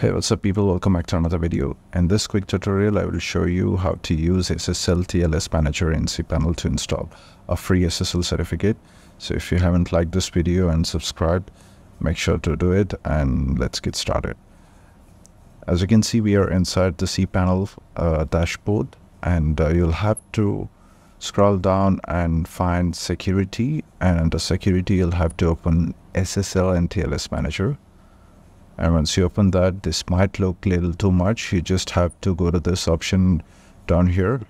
Hey, what's up people, welcome back to another video. In this quick tutorial, I will show you how to use SSL/TLS Manager in cPanel to install a free SSL certificate. So if you haven't liked this video and subscribed, make sure to do it and let's get started. As you can see, we are inside the cPanel dashboard and you'll have to scroll down and find security, and under security, you'll have to open SSL and TLS Manager. And once you open that, this might look a little too much. You just have to go to this option down here,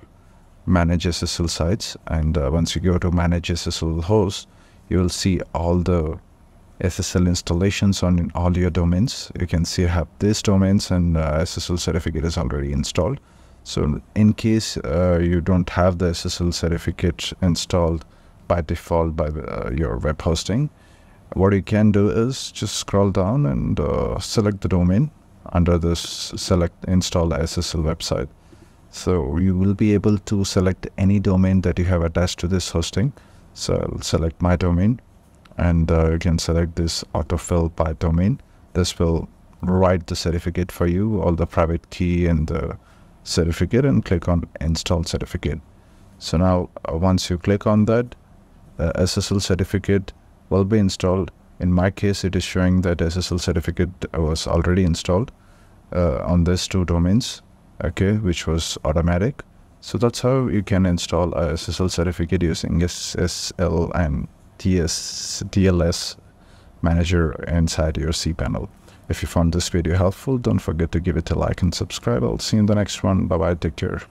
Manage SSL Sites. And once you go to Manage SSL Hosts, you will see all the SSL installations on all your domains. You can see I have these domains and SSL certificate is already installed. So in case you don't have the SSL certificate installed by default by your web hosting, what you can do is just scroll down and select the domain. Under this, select Install SSL Website. So you will be able to select any domain that you have attached to this hosting. So I'll select my domain, and you can select this autofill by domain. This will write the certificate for you, all the private key and the certificate, and click on Install Certificate. So now once you click on that, the SSL certificate will be installed. In my case, it is showing that SSL certificate was already installed on these two domains, okay, which was automatic. So that's how you can install a SSL certificate using SSL and TLS Manager inside your cPanel. If you found this video helpful, don't forget to give it a like and subscribe. I'll see you in the next one. Bye-bye, take care.